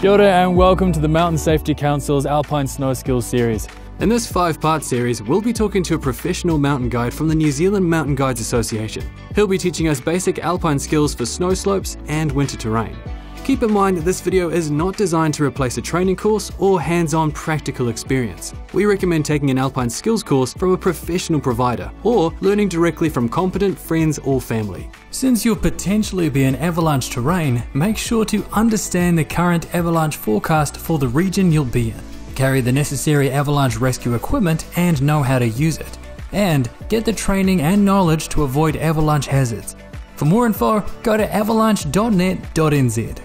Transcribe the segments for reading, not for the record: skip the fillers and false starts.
Kia ora and welcome to the Mountain Safety Council's Alpine Snow Skills series. In this five-part series, we'll be talking to a professional mountain guide from the New Zealand Mountain Guides Association. He'll be teaching us basic alpine skills for snow slopes and winter terrain. Keep in mind that this video is not designed to replace a training course or hands-on practical experience. We recommend taking an alpine skills course from a professional provider or learning directly from competent friends or family. Since you'll potentially be in avalanche terrain, make sure to understand the current avalanche forecast for the region you'll be in. Carry the necessary avalanche rescue equipment and know how to use it. And get the training and knowledge to avoid avalanche hazards. For more info, go to avalanche.net.nz.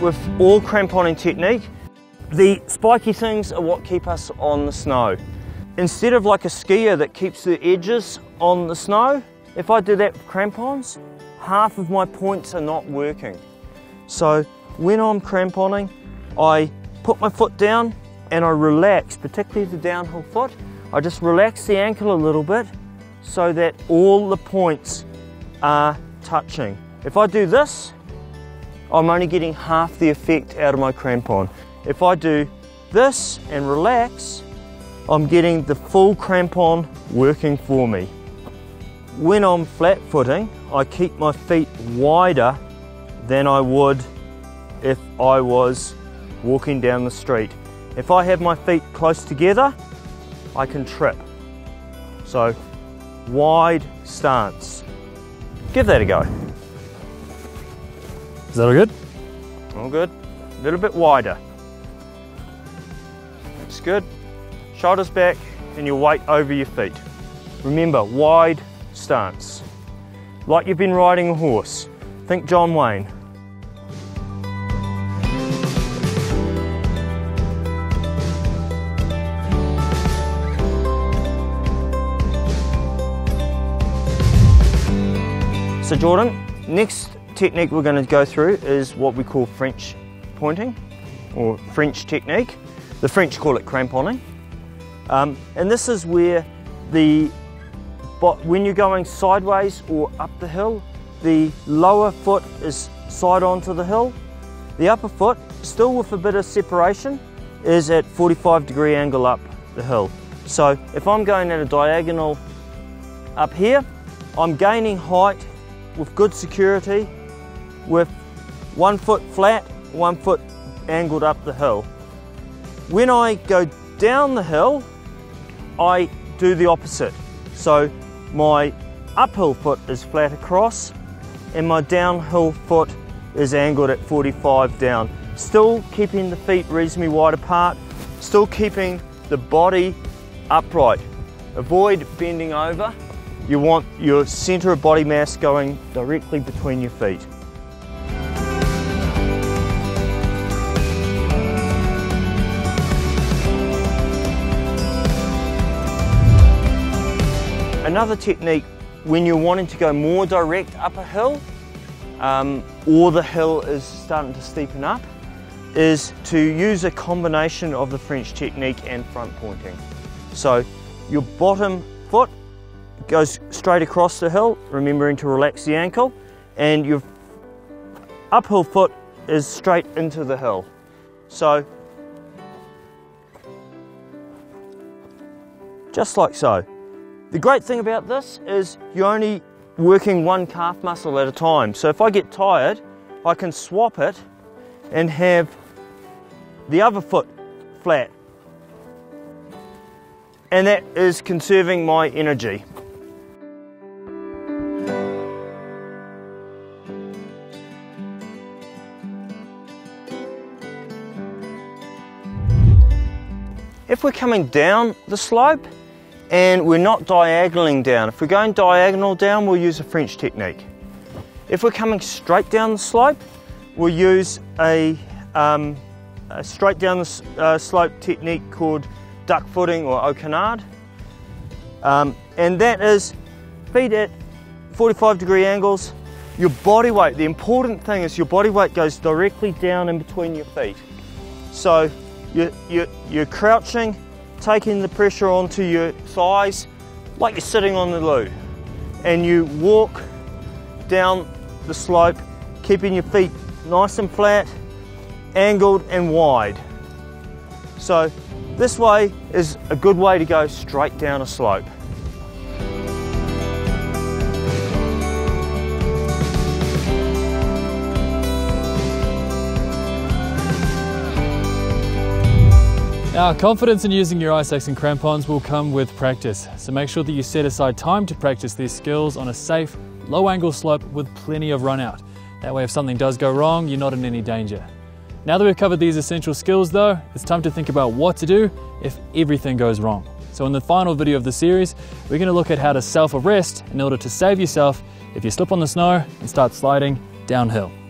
With all cramp pointing technique, the spiky things are what keep us on the snow. Instead of like a skier that keeps the edges on the snow, if I do that with crampons, half of my points are not working. So when I'm cramponing, I put my foot down and I relax, particularly the downhill foot. I just relax the ankle a little bit so that all the points are touching. If I do this, I'm only getting half the effect out of my crampon. If I do this and relax, I'm getting the full crampon working for me. When I'm flat footing, I keep my feet wider than I would if I was walking down the street. If I have my feet close together, I can trip. So, wide stance. Give that a go. Is that all good? All good. A little bit wider. That's good. Shoulders back and your weight over your feet. Remember, wide stance. Like you've been riding a horse. Think John Wayne. So Jordan, next technique we're going to go through is what we call French pointing, or French technique. The French call it cramponing. And this is where when you're going sideways or up the hill, the lower foot is side onto the hill. The upper foot, still with a bit of separation, is at 45-degree angle up the hill. So if I'm going at a diagonal up here, I'm gaining height with good security, with one foot flat, one foot angled up the hill. When I go down the hill, I do the opposite. So my uphill foot is flat across and my downhill foot is angled at 45 down. Still keeping the feet reasonably wide apart, still keeping the body upright. Avoid bending over. You want your centre of body mass going directly between your feet. Another technique when you're wanting to go more direct up a hill, or the hill is starting to steepen up, is to use a combination of the French technique and front pointing. So your bottom foot goes straight across the hill, remembering to relax the ankle, and your uphill foot is straight into the hill. So, just like so. The great thing about this is you're only working one calf muscle at a time. So if I get tired, I can swap it and have the other foot flat. And that is conserving my energy. If we're coming down the slope and we're not diagonaling down, if we're going diagonal down, we'll use a French technique. If we're coming straight down the slope, we'll use a straight down the slope technique called Duck Footing or au canard. And that is feet at 45-degree angles. Your body weight, the important thing is your body weight goes directly down in between your feet. So you're crouching, taking the pressure onto your thighs like you're sitting on the loo, and you walk down the slope keeping your feet nice and flat, angled and wide. So this way is a good way to go straight down a slope. Now, confidence in using your ice axe and crampons will come with practice, so make sure that you set aside time to practice these skills on a safe, low-angle slope with plenty of run-out. That way if something does go wrong, you're not in any danger. Now that we've covered these essential skills though, it's time to think about what to do if everything goes wrong. So in the final video of the series, we're going to look at how to self-arrest in order to save yourself if you slip on the snow and start sliding downhill.